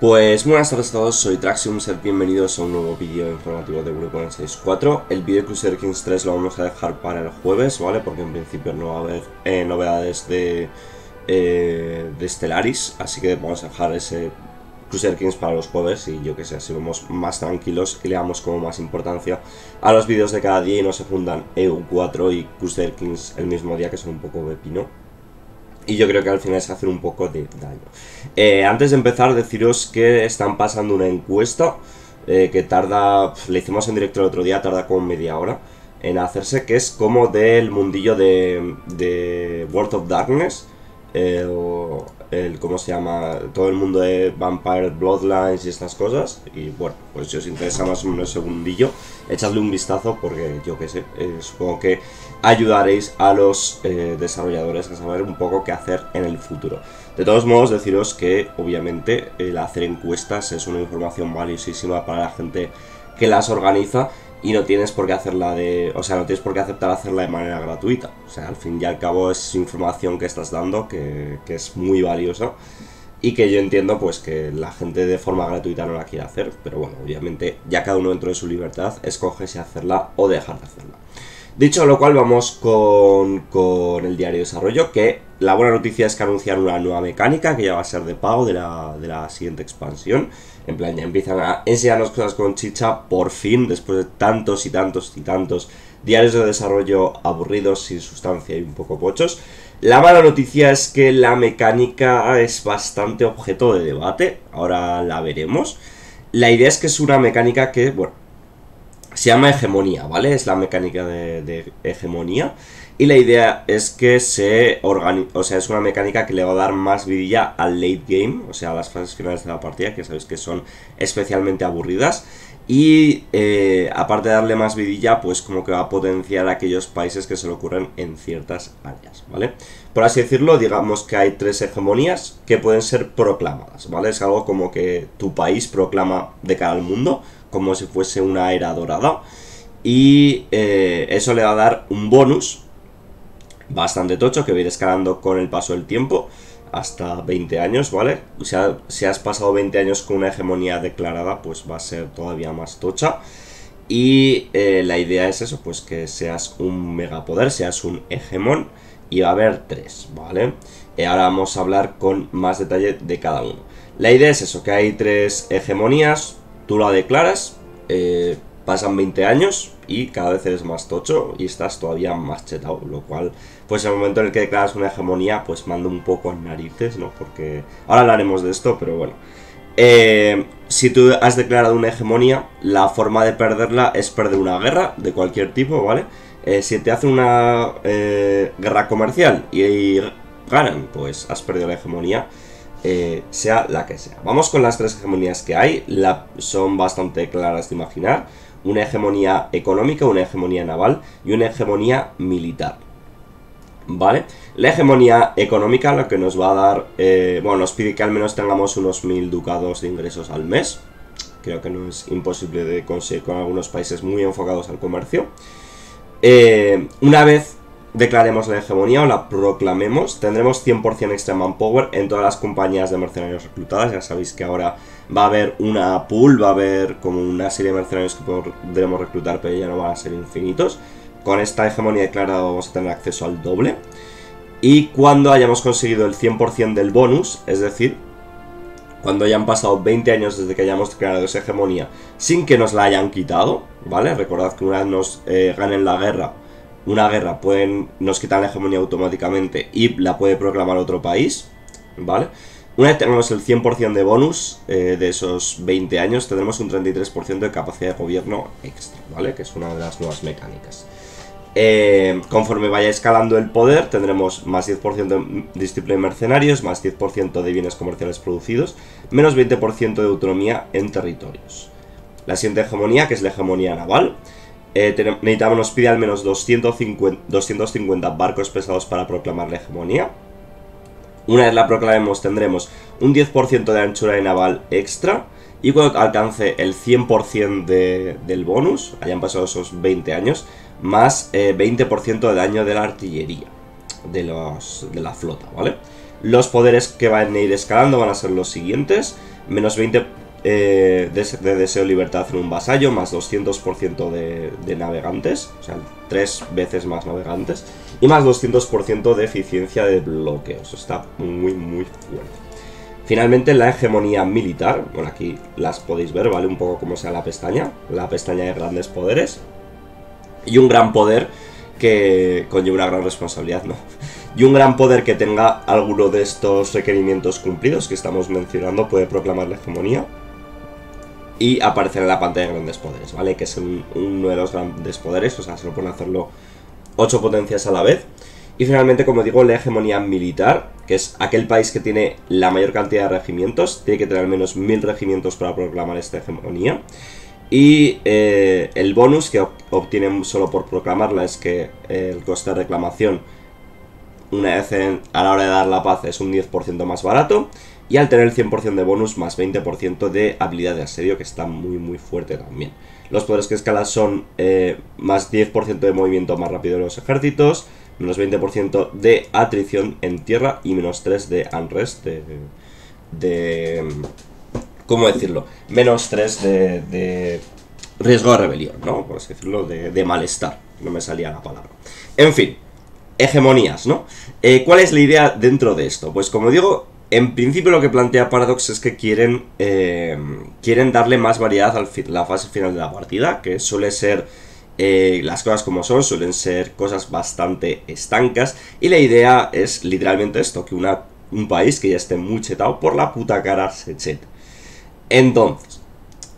Pues buenas tardes a todos, soy Traxium, sed bienvenidos a un nuevo vídeo informativo de Europa Universalis 4. El vídeo de Crusader Kings 3 lo vamos a dejar para el jueves, ¿vale? Porque en principio no va a haber novedades de Stellaris, así que vamos a dejar ese Crusader Kings para los jueves y yo que sé, así vamos más tranquilos y le damos como más importancia a los vídeos de cada día y no se fundan EU4 y Crusader Kings el mismo día, que son un poco pepino. Y yo creo que al final es hacer un poco de daño. Antes de empezar, deciros que están pasando una encuesta que tarda, le hicimos en directo el otro día, tarda como media hora en hacerse, que es como del mundillo de World of Darkness, o el, ¿cómo se llama? Todo el mundo de Vampire Bloodlines y estas cosas. Y bueno, pues si os interesa más o menos ese mundillo, echadle un vistazo porque yo qué sé, supongo que ayudaréis a los desarrolladores a saber un poco qué hacer en el futuro. De todos modos, deciros que obviamente el hacer encuestas es una información valiosísima para la gente que las organiza y no tienes por qué hacerla no tienes por qué aceptar hacerla de manera gratuita. O sea, al fin y al cabo es información que estás dando que es muy valiosa y que yo entiendo pues que la gente de forma gratuita no la quiere hacer, pero bueno, obviamente ya cada uno dentro de su libertad escoge si hacerla o dejar de hacerla. Dicho lo cual, vamos con el diario de desarrollo, que la buena noticia es que anunciaron una nueva mecánica que ya va a ser de pago de la siguiente expansión. En plan, ya empiezan a enseñarnos cosas con chicha, por fin, después de tantos y tantos y tantos diarios de desarrollo aburridos, sin sustancia y un poco pochos. La mala noticia es que la mecánica es bastante objeto de debate, ahora la veremos. La idea es que es una mecánica que, bueno, se llama hegemonía, ¿vale? Es la mecánica de hegemonía. Y la idea es que es una mecánica que le va a dar más vidilla al late game, o sea, a las fases finales de la partida, que sabéis que son especialmente aburridas. Y aparte de darle más vidilla, pues como que va a potenciar a aquellos países que se le ocurren en ciertas áreas, ¿vale? Por así decirlo, digamos que hay tres hegemonías que pueden ser proclamadas, ¿vale? Es algo como que tu país proclama de cara al mundo, como si fuese una era dorada. Y eso le va a dar un bonus bastante tocho que va a ir escalando con el paso del tiempo hasta 20 años, ¿vale? Si has pasado 20 años con una hegemonía declarada, pues va a ser todavía más tocha. Y la idea es eso, pues que seas un megapoder, seas un hegemón. Y va a haber tres, ¿vale? Ahora vamos a hablar con más detalle de cada uno. La idea es eso, que hay tres hegemonías. Tú la declaras, pasan 20 años y cada vez eres más tocho y estás todavía más chetado, lo cual, pues en el momento en el que declaras una hegemonía, pues manda un poco en narices, ¿no? Porque ahora hablaremos de esto, pero bueno. Si tú has declarado una hegemonía, la forma de perderla es perder una guerra de cualquier tipo, ¿vale? Si te hacen una guerra comercial y ganan, pues has perdido la hegemonía. Sea la que sea. Vamos con las tres hegemonías que hay. Son bastante claras de imaginar. Una hegemonía económica, una hegemonía naval y una hegemonía militar, ¿vale? La hegemonía económica lo que nos va a dar, bueno, nos pide que al menos tengamos unos 1000 ducados de ingresos al mes. Creo que no es imposible de conseguir con algunos países muy enfocados al comercio. Una vez declaremos la hegemonía o la proclamemos, tendremos 100% extra manpower en todas las compañías de mercenarios reclutadas. Ya sabéis que ahora va a haber una pool, va a haber como una serie de mercenarios que podremos reclutar, pero ya no van a ser infinitos. Con esta hegemonía declarada vamos a tener acceso al doble. Y cuando hayamos conseguido el 100% del bonus, es decir, cuando hayan pasado 20 años desde que hayamos declarado esa hegemonía sin que nos la hayan quitado, ¿vale? Recordad que una vez nos ganen la guerra, nos quitan la hegemonía automáticamente y la puede proclamar otro país, ¿vale? Una vez tenemos el 100% de bonus de esos 20 años, tendremos un 33% de capacidad de gobierno extra, ¿vale? Que es una de las nuevas mecánicas. Conforme vaya escalando el poder, tendremos más 10% de disciplina de mercenarios, más 10% de bienes comerciales producidos, menos 20% de autonomía en territorios. La siguiente hegemonía, que es la hegemonía naval, nos pide al menos 250 barcos pesados para proclamar la hegemonía. Una vez la proclamemos tendremos un 10% de anchura de naval extra. Y cuando alcance el 100% del bonus, hayan pasado esos 20 años, más 20% de daño de la artillería de la flota, ¿vale? Los poderes que van a ir escalando van a ser los siguientes. menos 20 de deseo libertad en un vasallo, más 200% de navegantes, o sea, 3 veces más navegantes, y más 200% de eficiencia de bloqueos. Está muy, muy fuerte. Finalmente, la hegemonía militar. Bueno, aquí las podéis ver, ¿vale? Un poco como sea la pestaña de grandes poderes. Y un gran poder que conlleva una gran responsabilidad, ¿no? Y un gran poder que tenga alguno de estos requerimientos cumplidos que estamos mencionando puede proclamar la hegemonía y aparecer en la pantalla de grandes poderes, ¿vale? Que es uno de los grandes poderes, o sea, solo pueden hacerlo 8 potencias a la vez. Y finalmente, como digo, la hegemonía militar, que es aquel país que tiene la mayor cantidad de regimientos, tiene que tener al menos 1000 regimientos para proclamar esta hegemonía. Y el bonus que obtienen solo por proclamarla es que el coste de reclamación una vez a la hora de dar la paz es un 10% más barato, y al tener el 100% de bonus más 20% de habilidad de asedio, que está muy muy fuerte también. Los poderes que escalan son más 10% de movimiento más rápido de los ejércitos, menos 20% de atrición en tierra y menos 3 de unrest ¿cómo decirlo? Menos 3 de riesgo de rebelión, ¿no? Por así decirlo, de malestar. No me salía la palabra. En fin, hegemonías, ¿no? ¿Cuál es la idea dentro de esto? Pues como digo, en principio lo que plantea Paradox es que quieren darle más variedad a la fase final de la partida, que suele ser... las cosas como son, suelen ser cosas bastante estancas. Y la idea es literalmente esto, que un país que ya esté muy chetado por la puta cara se chete. Entonces,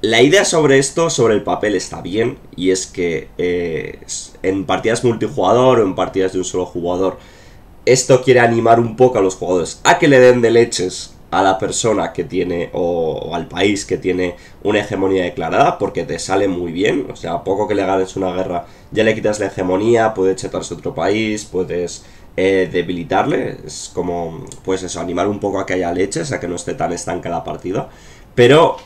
la idea sobre esto, sobre el papel, está bien, y es que en partidas multijugador o en partidas de un solo jugador, esto quiere animar un poco a los jugadores a que le den de leches a la persona que tiene o al país que tiene una hegemonía declarada, porque te sale muy bien. O sea, a poco que le ganes una guerra ya le quitas la hegemonía, puedes chetarse otro país, puedes... debilitarle. Es como, pues eso, animar un poco a que haya leches, a que no esté tan estanca la partida. Pero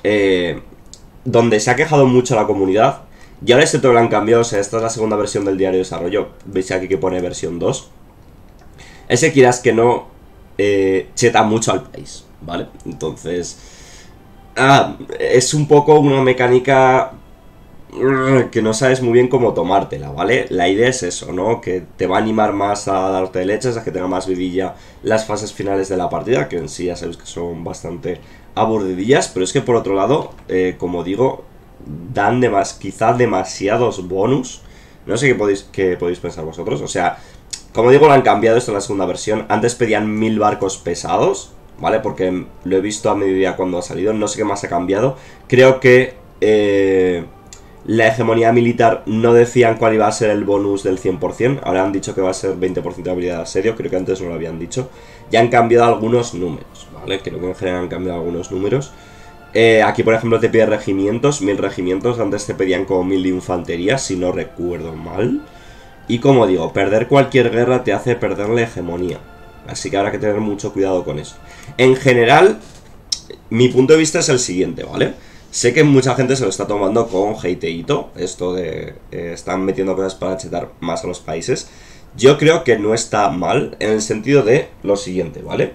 donde se ha quejado mucho la comunidad, y ahora esto lo han cambiado, o sea, esta es la segunda versión del diario de desarrollo, veis aquí que pone versión 2, ese quieras que no cheta mucho al país, ¿vale? Entonces es un poco una mecánica que no sabes muy bien cómo tomártela, ¿vale? La idea es eso, ¿no? Que te va a animar más a darte leches, a que tenga más vidilla las fases finales de la partida, que en sí ya sabéis que son bastante aburridillas. Pero es que por otro lado, como digo, dan quizá demasiados bonus. No sé qué podéis pensar vosotros. O sea, como digo, lo han cambiado esto en la segunda versión. Antes pedían 1000 barcos pesados, ¿vale? Porque lo he visto a mediodía cuando ha salido. No sé qué más ha cambiado. Creo que... la hegemonía militar no decían cuál iba a ser el bonus del 100%, ahora han dicho que va a ser 20% de habilidad de asedio, creo que antes no lo habían dicho. Ya han cambiado algunos números, ¿vale? Creo que en general han cambiado algunos números. Aquí, por ejemplo, te pide regimientos, 1000 regimientos, antes te pedían como 1000 de infantería, si no recuerdo mal. Y como digo, perder cualquier guerra te hace perder la hegemonía, así que habrá que tener mucho cuidado con eso. En general, mi punto de vista es el siguiente, ¿vale? Sé que mucha gente se lo está tomando con hateito, esto de... están metiendo cosas para chetar más a los países. Yo creo que no está mal, en el sentido de lo siguiente, ¿vale?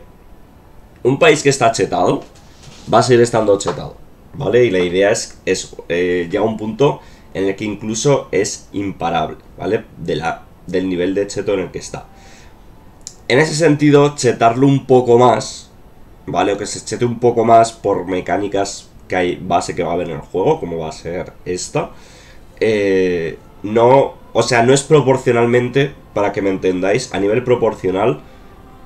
Un país que está chetado va a seguir estando chetado, ¿vale? Y la idea es llega un punto en el que incluso es imparable, ¿vale? Del nivel de cheto en el que está. En ese sentido, chetarlo un poco más, ¿vale? O que se chete un poco más por mecánicas... que hay base que va a haber en el juego, como va a ser esta, no, o sea, no es proporcionalmente, para que me entendáis, a nivel proporcional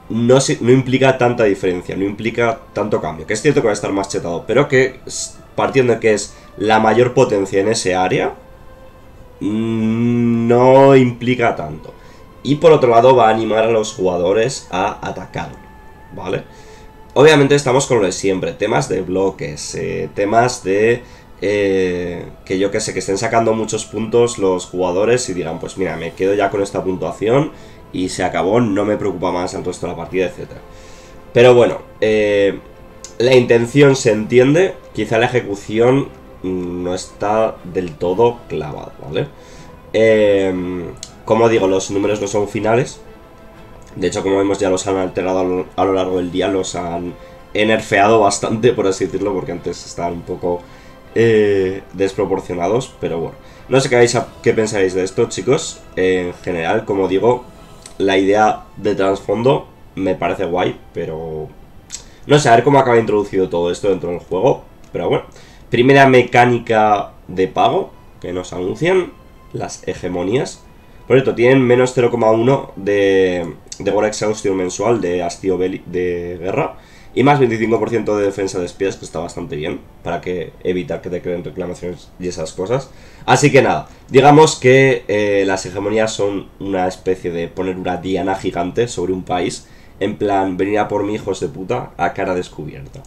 no implica tanta diferencia, no implica tanto cambio, que es cierto que va a estar más chetado, pero que partiendo de que es la mayor potencia en ese área, no implica tanto. Y por otro lado va a animar a los jugadores a atacar, ¿vale? Obviamente estamos con lo de siempre, temas de bloques, temas de que yo que sé, que estén sacando muchos puntos los jugadores y digan, pues mira, me quedo ya con esta puntuación y se acabó, no me preocupa más el resto de la partida, etc. Pero bueno, la intención se entiende, quizá la ejecución no está del todo clavada, ¿vale? Como digo, los números no son finales. De hecho, como vemos, ya los han alterado a lo largo del día, los han he nerfeado bastante, por así decirlo, porque antes estaban un poco desproporcionados, pero bueno. No sé qué pensáis de esto, chicos. En general, como digo, la idea de trasfondo me parece guay, pero no sé, a ver cómo acaba introducido todo esto dentro del juego, pero bueno. Primera mecánica de pago que nos anuncian, las hegemonías. Por cierto, tienen menos 0,1 de War Exhaustion mensual, de hastío de guerra, y más 25% de defensa de espías, que está bastante bien, para que evitar que te creen reclamaciones y esas cosas. Así que nada, digamos que las hegemonías son una especie de poner una diana gigante sobre un país, en plan, venir a por mi hijos de puta a cara descubierta.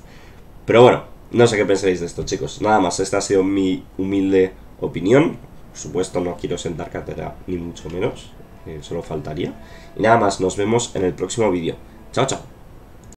Pero bueno, no sé qué pensáis de esto, chicos. Nada más, esta ha sido mi humilde opinión. Por supuesto, no quiero sentar cátedra, ni mucho menos, solo faltaría. Y nada más, nos vemos en el próximo vídeo. Chao, chao.